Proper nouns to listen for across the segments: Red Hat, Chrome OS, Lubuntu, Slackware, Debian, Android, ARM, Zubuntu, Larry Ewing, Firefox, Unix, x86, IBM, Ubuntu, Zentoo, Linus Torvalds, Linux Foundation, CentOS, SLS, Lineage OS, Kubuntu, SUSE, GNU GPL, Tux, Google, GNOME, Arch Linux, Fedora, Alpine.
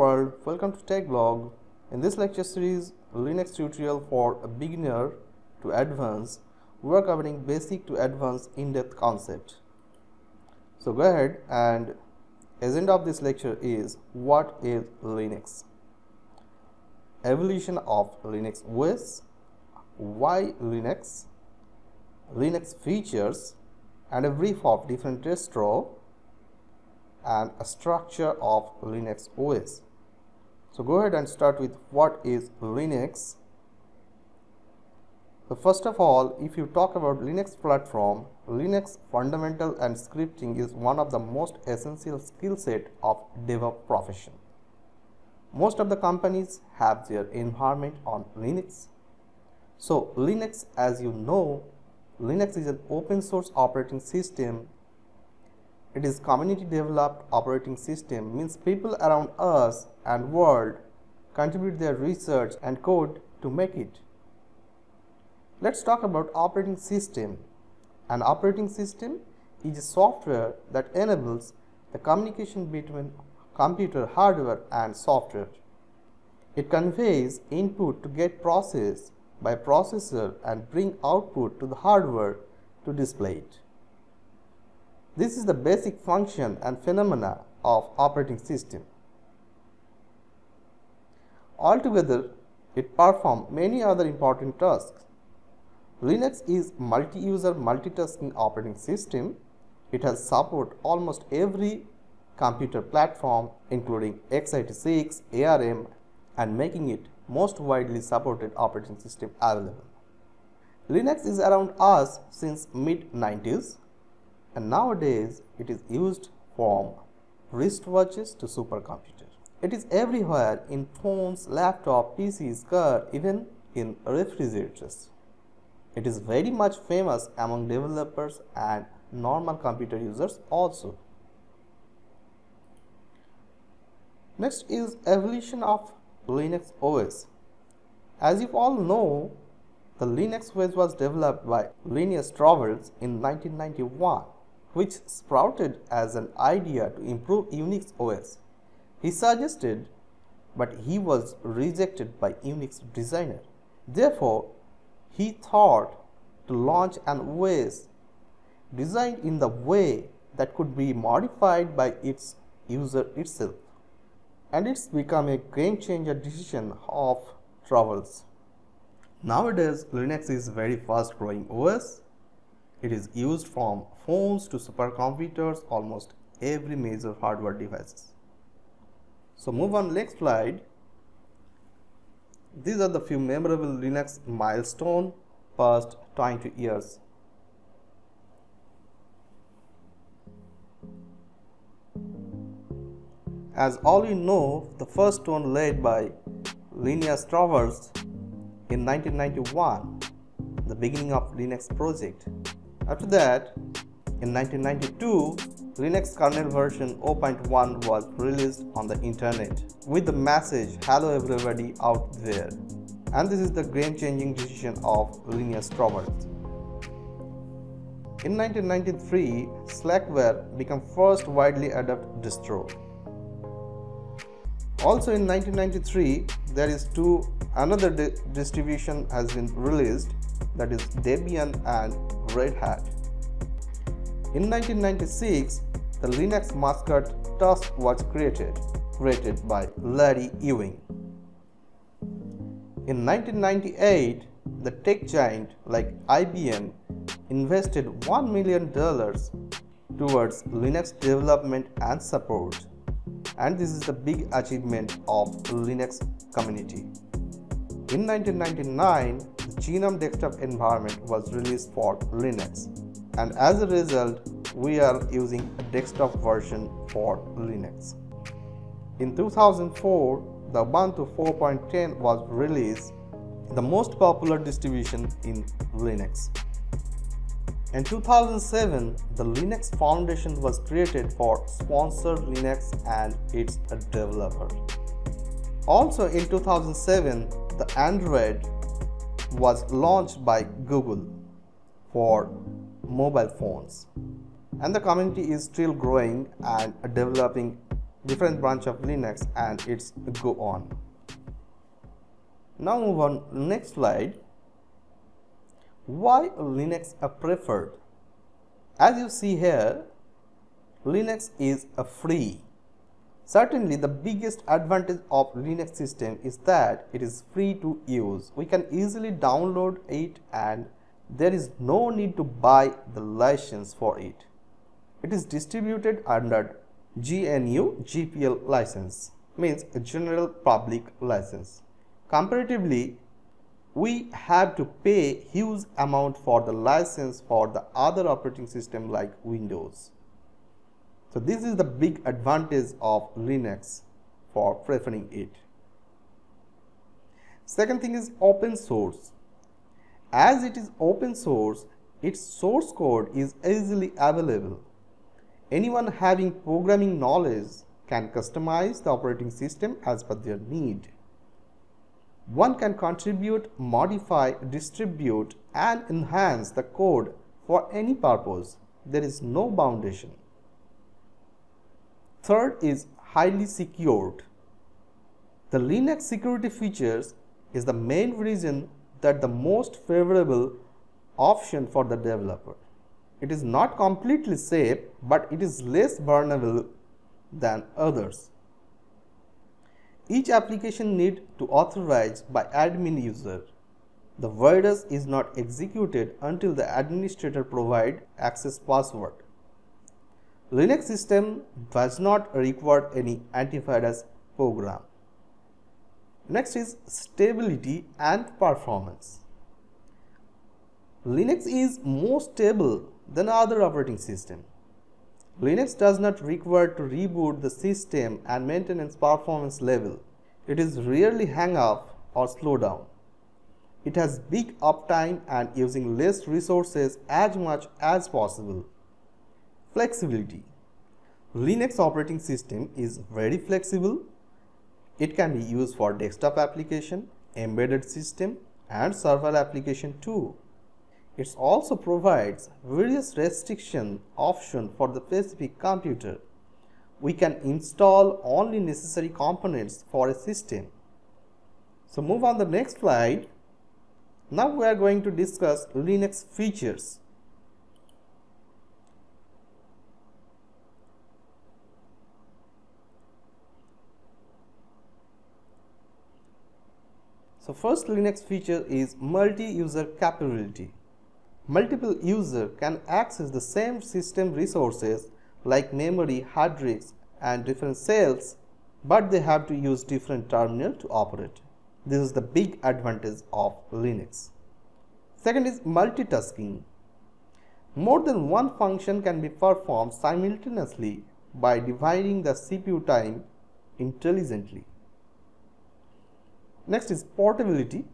world, welcome to Tech Blog. In this lecture series, Linux tutorial for a beginner to advanced, we are covering basic to advanced in-depth concept. So go ahead, and agenda of this lecture is what is Linux, evolution of Linux OS, why Linux, Linux features, and a brief of different distro and a structure of Linux OS. So go ahead and start with what is Linux. So first of all, if you talk about Linux platform, Linux fundamental and scripting is one of the most essential skill set of DevOps profession. Most of the companies have their environment on Linux. So Linux, as you know, Linux is an open source operating system. It is community developed operating system, means people around us and world contribute their research and code to make it. Let's talk about operating system. An operating system is a software that enables the communication between computer hardware and software. It conveys input to get processed by processor and bring output to the hardware to display it. This is the basic function and phenomena of operating system. Altogether, it performs many other important tasks. Linux is multi-user multitasking operating system. It has support almost every computer platform including x86, ARM, and making it most widely supported operating system available. Linux is around us since mid-90s. And nowadays it is used from wristwatches to supercomputer. It is everywhere in phones, laptop, PCs, car, even in refrigerators. It is very much famous among developers and normal computer users also. Next is evolution of Linux OS. As you all know, the Linux OS was developed by Linus Torvalds in 1991. Which sprouted as an idea to improve Unix OS. He suggested, but he was rejected by Unix designer. Therefore, he thought to launch an OS designed in the way that could be modified by its user itself. And it's become a game-changer decision of Torvalds. Nowadays, Linux is very fast-growing OS. It is used from phones to supercomputers, almost every major hardware devices. So move on next slide. These are the few memorable Linux milestone past 20 years. As all you know, the first one laid by Linus Torvalds in 1991, the beginning of Linux project. After that, in 1992, Linux kernel version 0.1 was released on the internet with the message, "Hello everybody out there." And this is the game-changing decision of Linus Torvalds. In 1993, Slackware became first widely adopted distro. Also in 1993, there is another distribution has been released, that is Debian and Red Hat. In 1996, the Linux mascot Tux was created by Larry Ewing. In 1998, the tech giant like IBM invested $1 million towards Linux development and support, and this is the big achievement of Linux community. In 1999, GNOME desktop environment was released for Linux, and as a result we are using a desktop version for Linux. In 2004, the Ubuntu 4.10 was released, the most popular distribution in Linux. In 2007, the Linux Foundation was created for sponsor Linux and its developer. Also in 2007, the Android was launched by Google for mobile phones, and the community is still growing and developing different branch of Linux, and it's go on. Now move on next slide. Why Linux are preferred? As you see here, Linux is free. Certainly the biggest advantage of Linux system is that it is free to use. We can easily download it and there is no need to buy the license for it. It is distributed under GNU GPL license, means a general public license. Comparatively, we have to pay huge amount for the license for the other operating system like Windows. So this is the big advantage of Linux for preferring it. Second thing is open source. As it is open source, its source code is easily available. Anyone having programming knowledge can customize the operating system as per their need. One can contribute, modify, distribute, and enhance the code for any purpose. There is no foundation. Third is highly secured. The Linux security features is the main reason that the most favorable option for the developer. It is not completely safe, but it is less vulnerable than others. Each application need to authorize by admin user. The virus is not executed until the administrator provide access password. Linux system does not require any antivirus program. Next is stability and performance. Linux is more stable than other operating system. Linux does not require to reboot the system and maintenance performance level. It is rarely hang up or slow down. It has big uptime and using less resources as much as possible. Flexibility. Linux operating system is very flexible. It can be used for desktop application, embedded system, and server application too. It also provides various restriction options for the specific computer. We can install only necessary components for a system. So move on the next slide. Now we are going to discuss Linux features. So first Linux feature is multi-user capability. Multiple users can access the same system resources like memory, hard disks, and different cells, but they have to use different terminal to operate. This is the big advantage of Linux. Second is multitasking. More than one function can be performed simultaneously by dividing the CPU time intelligently. Next is portability.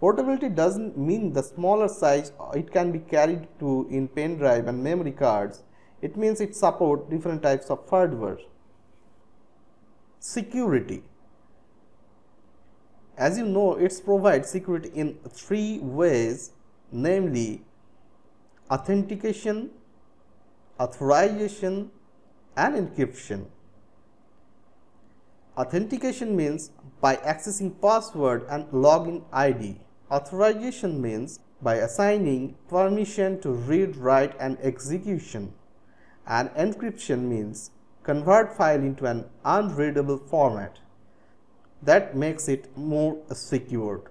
Portability doesn't mean the smaller size it can be carried to in pen drive and memory cards. It means it supports different types of hardware. Security. As you know, it provides security in three ways, namely authentication, authorization, and encryption. Authentication means by accessing password and login ID. Authorization means by assigning permission to read, write, and execution. And encryption means convert file into an unreadable format. That makes it more secured.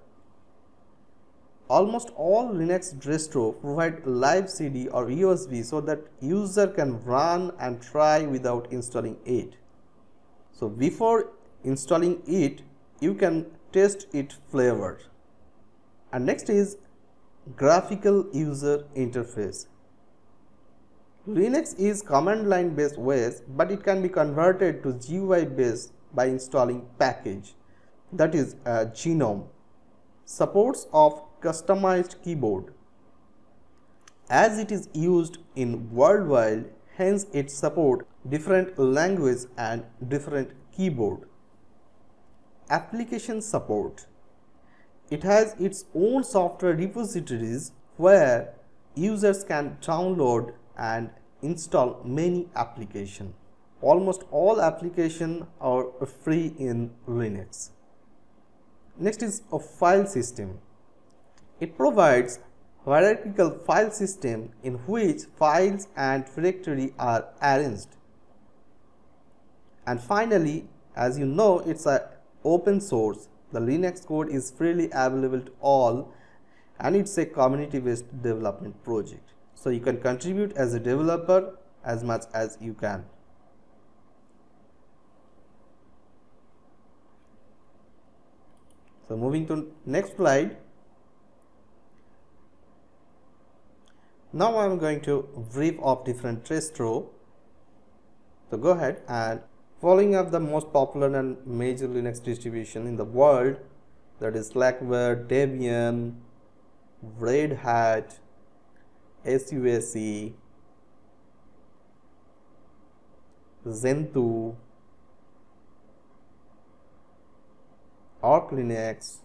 Almost all Linux distros provide live CD or USB so that user can run and try without installing it. So before installing it, you can test its flavor. And next is graphical user interface. Linux is command line based OS, but it can be converted to GUI based by installing package, that is GNOME. Supports of customized keyboard. As it is used in worldwide, hence it supports different language and different keyboard. Application support. It has its own software repositories where users can download and install many applications. almost all applications are free in Linux. Next is a file system. It provides hierarchical file system in which files and directory are arranged. And finally, as you know, it's an open source. The Linux code is freely available to all, and it's a community-based development project. So you can contribute as a developer as much as you can. So moving to next slide. Now I'm going to brief of different distro. So go ahead and following up the most popular and major Linux distribution in the world, that is Slackware, Debian, Red Hat, SUSE, Zentoo, Arch Linux,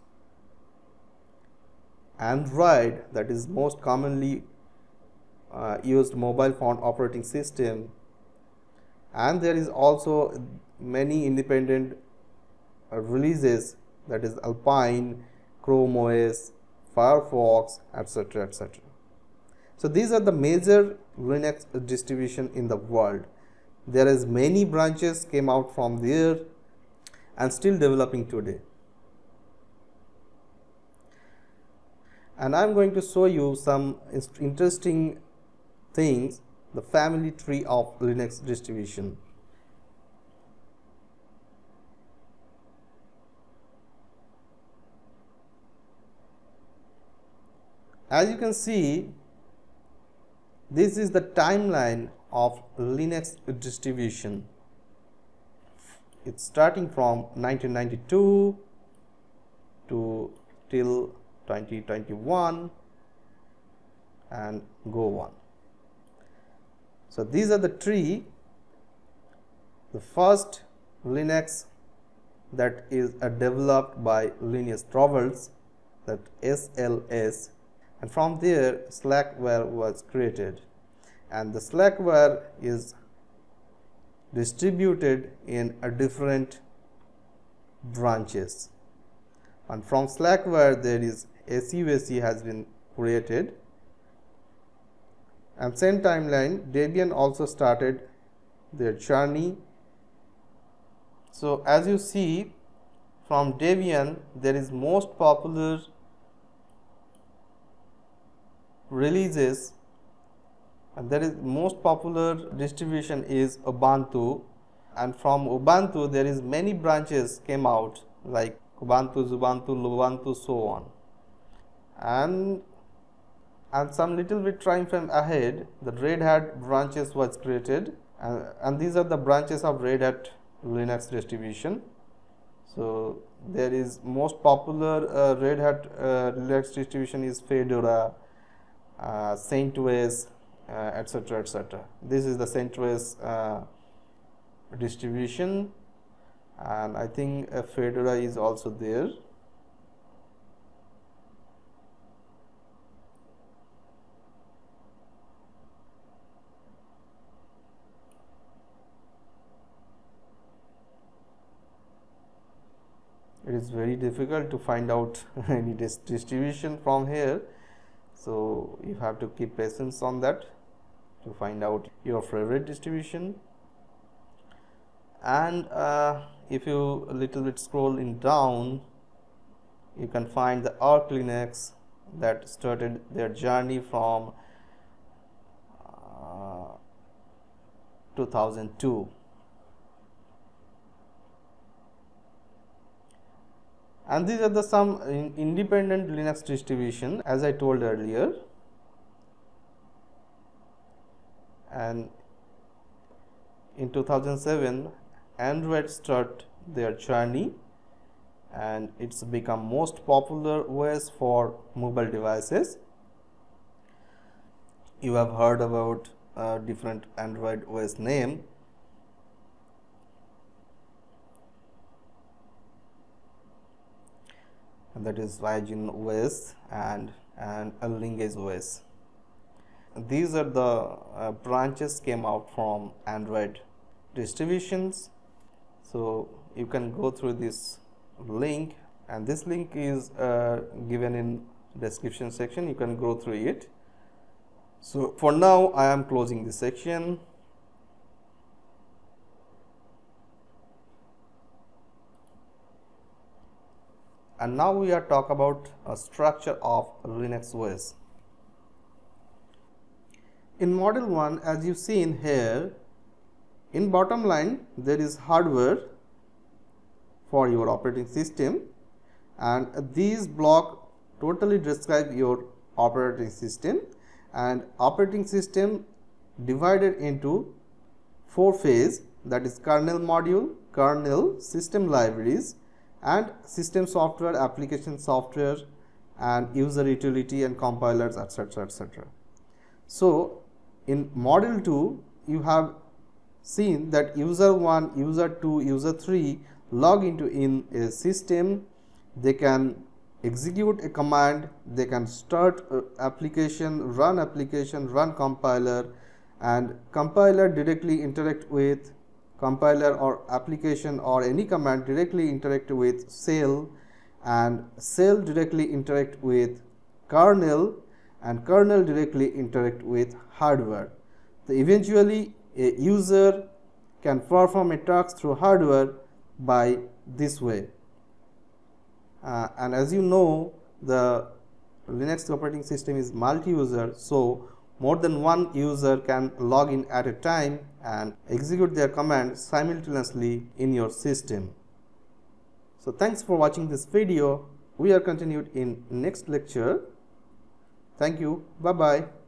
Android, that is most commonly used mobile phone operating system, and there is also many independent releases, that is Alpine, Chrome OS, Firefox, etc., etc. So these are the major Linux distribution in the world. There is many branches came out from there and still developing today. And I'm going to show you some interesting things, the family tree of Linux distribution. As you can see, this is the timeline of Linux distribution. It's starting from 1992 to till 2021 and go on. So these are the tree. The first Linux that is developed by Linus Torvalds, that SLS, and from there Slackware was created, and the Slackware is distributed in different branches, and from Slackware there is SUSE has been created. And same timeline, Debian also started their journey. So as you see, from Debian there is most popular releases, and there is most popular distribution is Ubuntu, and from Ubuntu there is many branches came out like Kubuntu, Zubuntu, Lubuntu, so on. And some little bit time frame ahead, the Red Hat branches was created, and these are the branches of Red Hat Linux distribution. So there is most popular Red Hat Linux distribution is Fedora, CentOS, etc., etc. This is the CentOS distribution, and I think Fedora is also there. It is very difficult to find out any distribution from here, so you have to keep patience on that to find out your favorite distribution. And if you a little bit scroll in down, you can find the Arch Linux that started their journey from 2002. And these are the some independent Linux distribution, as I told earlier. And in 2007, Android started their journey, and it's become most popular OS for mobile devices. You have heard about different Android OS name. That is GNU OS and Lineage OS. These are the branches came out from Android distributions. So you can go through this link, and this link is given in description section. You can go through it. So for now I am closing this section. And now we are talking about a structure of Linux OS. In model 1, as you see in here, in bottom line there is hardware for your operating system, and these block totally describe your operating system, and operating system divided into 4 phase, that is kernel module, kernel system libraries, and system software, application software, and user utility and compilers, etc., etc. So in model 2 you have seen that user 1, user 2, user 3 log into in a system. They can execute a command, they can start application, run compiler, and compiler directly interact with compiler or application, or any command directly interact with shell, and shell directly interact with kernel, and kernel directly interact with hardware. So eventually a user can perform a task through hardware by this way. And as you know, the Linux operating system is multi-user, so more than one user can log in at a time and execute their command simultaneously in your system. So thanks for watching this video. We are continued in next lecture. Thank you. Bye bye.